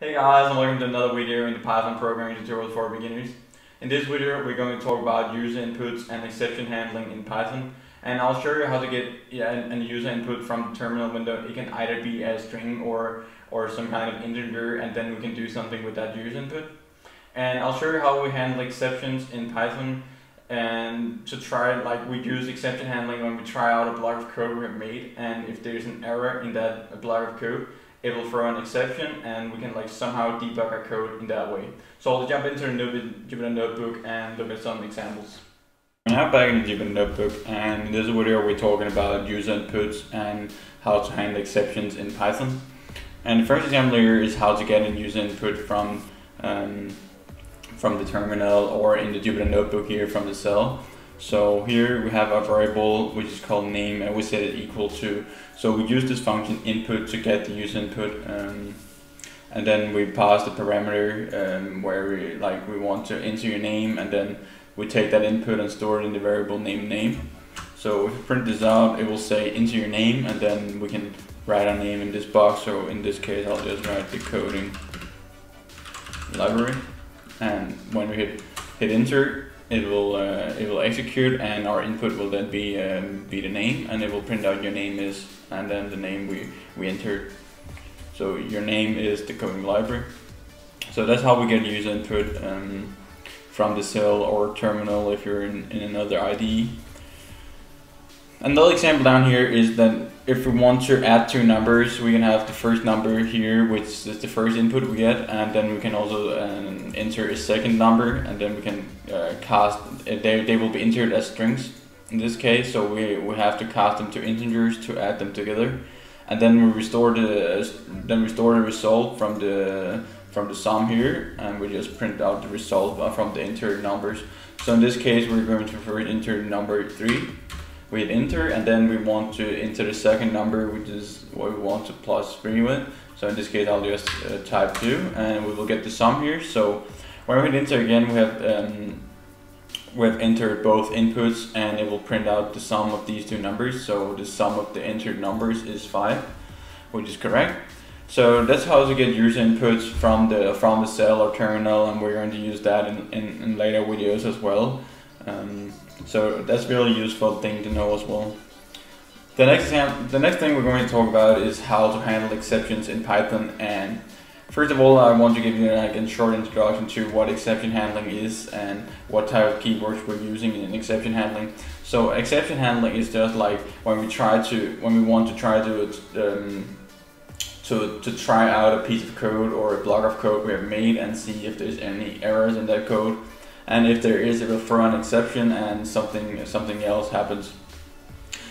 Hey guys, and welcome to another video in the Python programming tutorial for beginners. In this video, we're going to talk about user inputs and exception handling in Python. And I'll show you how to get a user input from the terminal window. It can either be a string or some kind of integer, and then we can do something with that user input. And I'll show you how we handle exceptions in Python. And to try it, like, we use exception handling when we try out a block of code we have made, and if there's an error in that block of code, it will throw an exception, and we can like somehow debug our code in that way. So I'll jump into Jupyter Notebook and look at some examples. I'm now back in Jupyter Notebook, and in this video we're talking about user inputs and how to handle exceptions in Python. And the first example here is how to get a user input from the terminal, or in the Jupyter Notebook here from the cell. So here we have our variable which is called name, and we set it equal to. So we use this function input to get the user input, and then we pass the parameter where we want to enter your name, and then we take that input and store it in the variable name. So if we print this out, it will say enter your name, and then we can write our name in this box. So in this case, I'll just write the coding library, and when we hit enter, it will execute, and our input will then be the name, and it will print out your name is, and then the name we entered. So your name is the coding library. So that's how we get user input from the cell or terminal if you're in another IDE. Another example down here is that if we want to add two numbers, we can have the first number here, which is the first input we get, and then we can also enter a second number, and then we can cast, they will be entered as strings in this case, so we have to cast them to integers to add them together, and then we restore the result from the sum here, and we just print out the result from the entered numbers. So in this case, we're going to first enter number 3. We hit enter, and then we want to enter the second number, which is what we want to +3 with. So in this case, I'll just type 2, and we will get the sum here. So when we hit enter again, we have entered both inputs, and it will print out the sum of these two numbers. So the sum of the entered numbers is 5, which is correct. So that's how to get user inputs from the cell or terminal, and we're going to use that in later videos as well. So that's a really useful thing to know as well. The next thing we're going to talk about is how to handle exceptions in Python. And first of all, I want to give you a short introduction to what exception handling is and what type of keywords we're using in exception handling. So exception handling is just like when we want to try out a piece of code or a block of code we have made and see if there's any errors in that code. And if there is, it will throw an exception, and something else happens.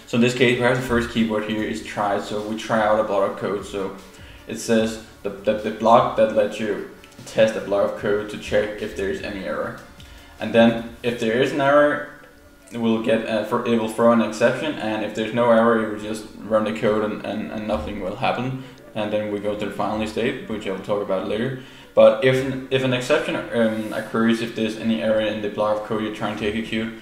So in this case, we have the first keyword here is try. So we try out a block of code. So it says the block that lets you test a block of code to check if there is any error. And then if there is an error, it will throw an exception. And if there's no error, it will just run the code, and nothing will happen. And then we go to the final state, which I will talk about later. But if an exception occurs, if there's any error in the block of code you're trying to execute,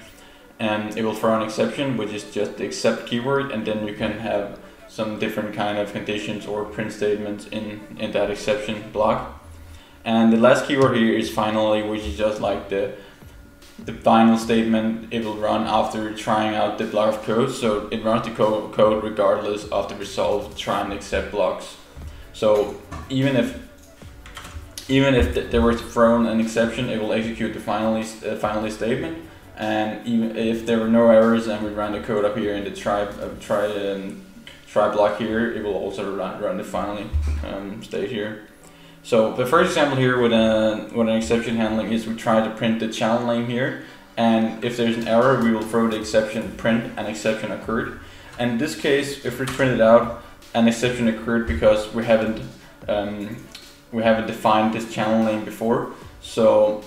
it will throw an exception, which is just the except keyword, and then you can have some different kind of conditions or print statements in that exception block. And the last keyword here is finally, which is just like the final statement it will run after trying out the block of code. So it runs the code regardless of the result, try and accept blocks. So even if there was thrown an exception, it will execute the finally statement. And even if there were no errors and we run the code up here in the try block here, it will also run the finally state here. So the first example here with an exception handling is we try to print the channel name here, and if there's an error, we will throw the exception print an exception occurred. And in this case, if we print it out, an exception occurred because we haven't defined this channel name before, so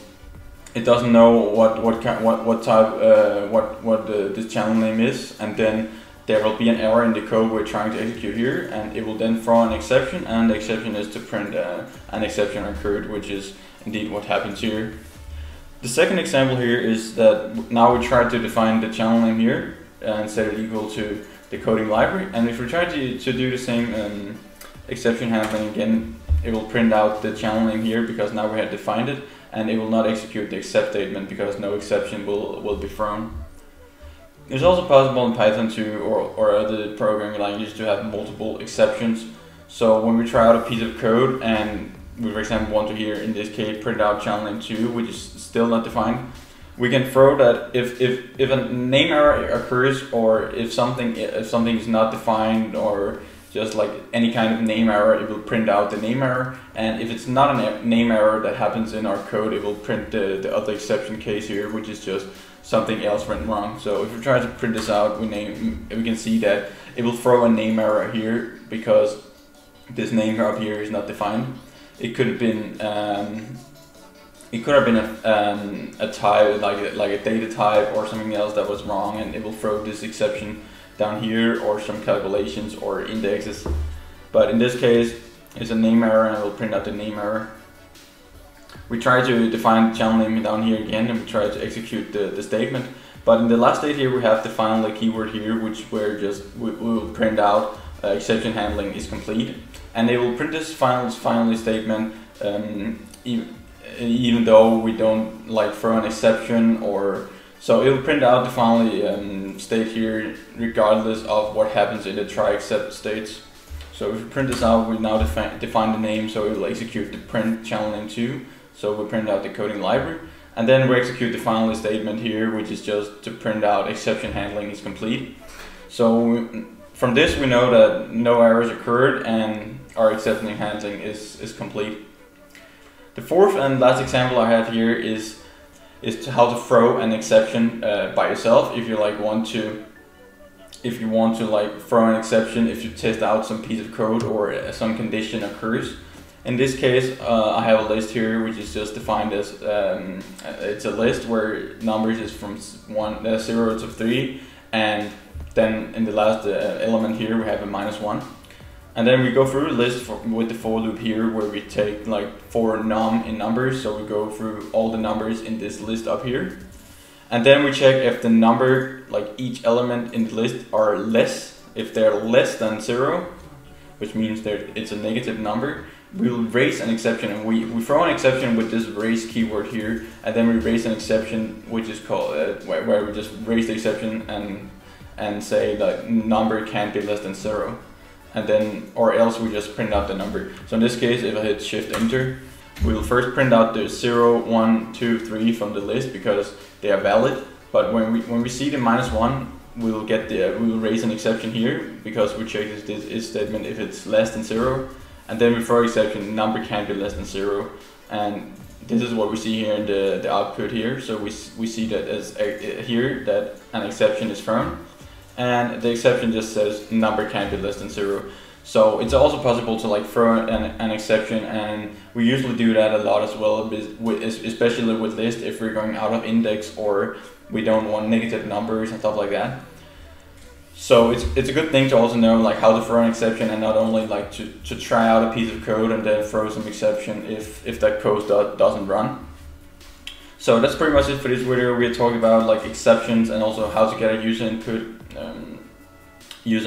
it doesn't know what type this channel name is, and then there will be an error in the code we're trying to execute here, and it will then throw an exception, and the exception is to print an exception occurred, which is indeed what happens here. The second example here is that now we try to define the channel name here and set it equal to the coding library, and if we try to do the same exception handling again, it will print out the channel name here because now we have defined it, and it will not execute the except statement because no exception will be thrown. It's also possible in Python to, or other programming languages, to have multiple exceptions. So when we try out a piece of code and we, for example, want to here in this case print out channel name 2, which is still not defined, we can throw that if a name error occurs, or if something is not defined, or just like any kind of name error, it will print out the name error. And if it's not a name error that happens in our code, it will print the other exception case here, which is just something else went wrong. So if we try to print this out, we can see that it will throw a name error here because this name up here is not defined. It could have been a type, like a data type or something else that was wrong, and it will throw this exception down here, or some calculations or indexes. But in this case, it's a name error, and it will print out the name error. We try to define the channel name down here again, and we try to execute the statement. But in the last state here, we have the final keyword here, which we will print out exception handling is complete, and they will print this final statement even though we don't throw an exception, or so it will print out the final state here regardless of what happens in the try except states. So if we print this out, we now define the name, so it will execute the print channel name 2. So we print out the coding library, and then we execute the final statement here, which is just to print out exception handling is complete. So from this we know that no errors occurred and our exception handling is complete. The fourth and last example I have here is how to throw an exception by yourself. If you want to throw an exception, if you test out some piece of code or some condition occurs. In this case, I have a list here, which is just defined as it's a list where numbers is from 0 to 3, and then in the last element here we have a -1. And then we go through the list with the for loop here, where we take for numbers, so we go through all the numbers in this list up here. And then we check if the number, each element in the list are less. If they're less than 0, which means that it's a negative number, we will raise an exception, and we throw an exception with this raise keyword here, and then we raise an exception, which is called, where we just raise the exception and say that number can't be less than 0. And then, or else we just print out the number. So in this case, if I hit Shift-Enter, we will first print out the 0, 1, 2, 3 from the list because they are valid. But when we see the -1, we will get the we will raise an exception here because we check this is statement if it's less than 0, and then we throw exception number can't be less than 0. And this is what we see here in the output here. So we see that as here that an exception is thrown. And the exception just says number can't be less than 0. So it's also possible to throw an exception, and we usually do that a lot as well, especially with list if we're going out of index or we don't want negative numbers and stuff like that. So it's a good thing to also know how to throw an exception, and not only to try out a piece of code and then throw some exception if that code doesn't run. So that's pretty much it for this video. We're talking about exceptions and also how to get a user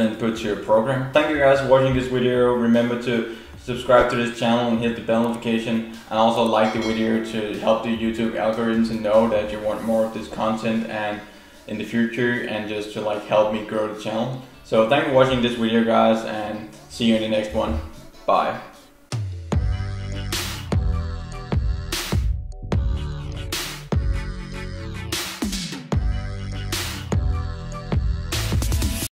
input to your program. Thank you guys for watching this video. Remember to subscribe to this channel and hit the bell notification, and also like the video to help the YouTube algorithms to know that you want more of this content and in the future, and just to help me grow the channel. So thank you for watching this video, guys, and see you in the next one. Bye.